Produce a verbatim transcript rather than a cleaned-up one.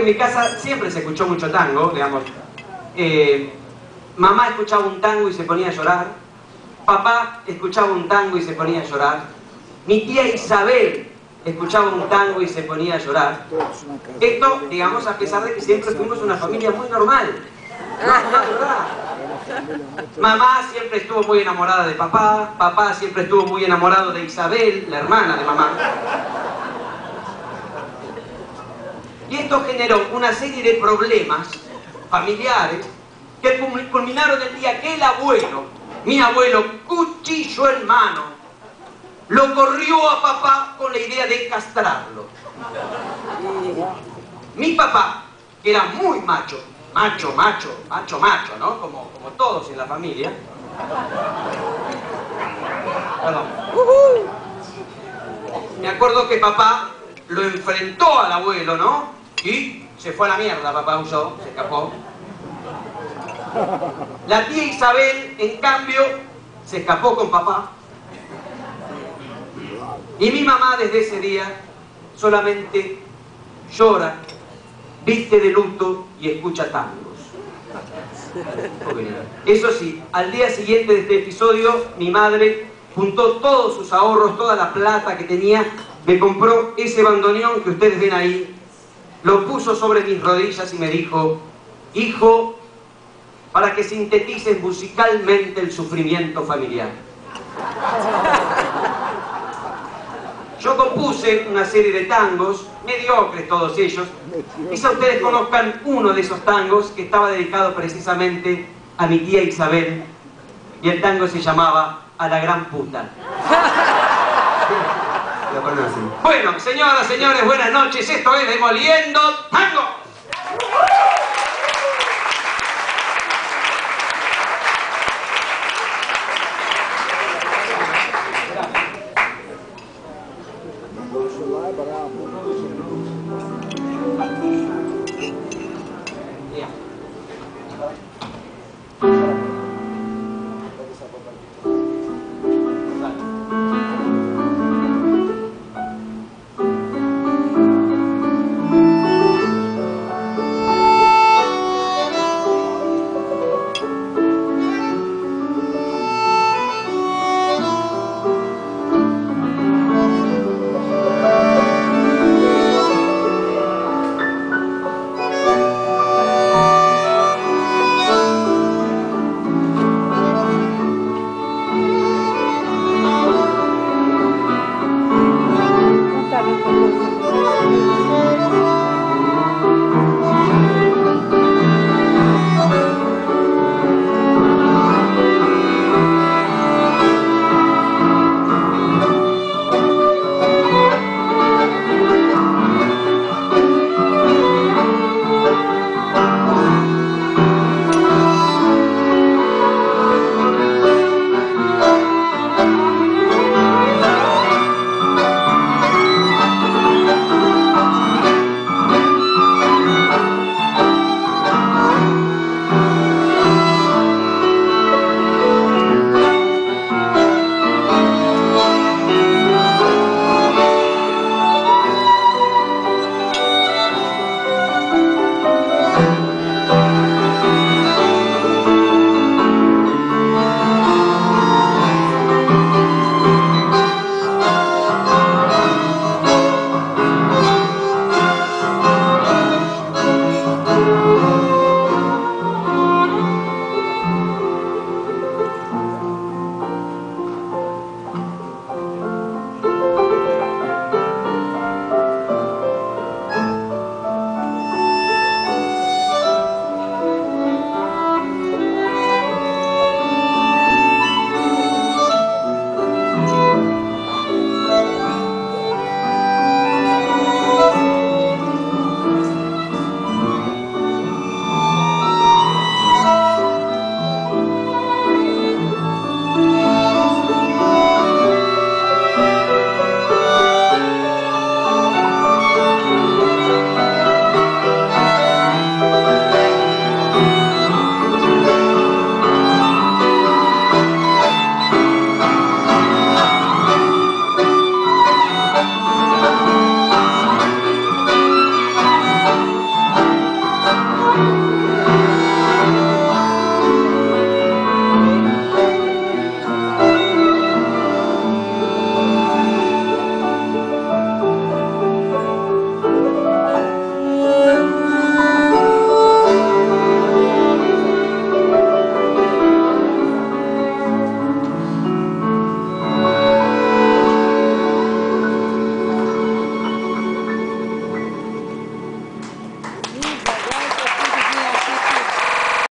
En mi casa siempre se escuchó mucho tango, digamos. Eh, mamá escuchaba un tango y se ponía a llorar. Papá escuchaba un tango y se ponía a llorar. Mi tía Isabel escuchaba un tango y se ponía a llorar. Esto, digamos, a pesar de que siempre fuimos una familia muy normal. Mamá siempre estuvo muy enamorada de papá. Papá siempre estuvo muy enamorado de Isabel, la hermana de mamá. Y esto generó una serie de problemas familiares que culminaron el día que el abuelo, mi abuelo, cuchillo en mano, lo corrió a papá con la idea de castrarlo. Mi papá, que era muy macho, macho, macho, macho, macho, ¿no? Como, como todos en la familia. Perdón. Me acuerdo que papá lo enfrentó al abuelo, ¿no? Y se fue a la mierda, papá huyó, se escapó. La tía Isabel, en cambio, se escapó con papá. Y mi mamá desde ese día solamente llora, viste de luto y escucha tangos. Eso sí, al día siguiente de este episodio, mi madre juntó todos sus ahorros, toda la plata que tenía, me compró ese bandoneón que ustedes ven ahí, lo puso sobre mis rodillas y me dijo: hijo, para que sintetices musicalmente el sufrimiento familiar. Yo compuse una serie de tangos, mediocres todos ellos. Quizá ustedes conozcan uno de esos tangos que estaba dedicado precisamente a mi tía Isabel, y el tango se llamaba A la gran puta. Bueno, señoras, señores, buenas noches. Esto es Demoliendo Tango.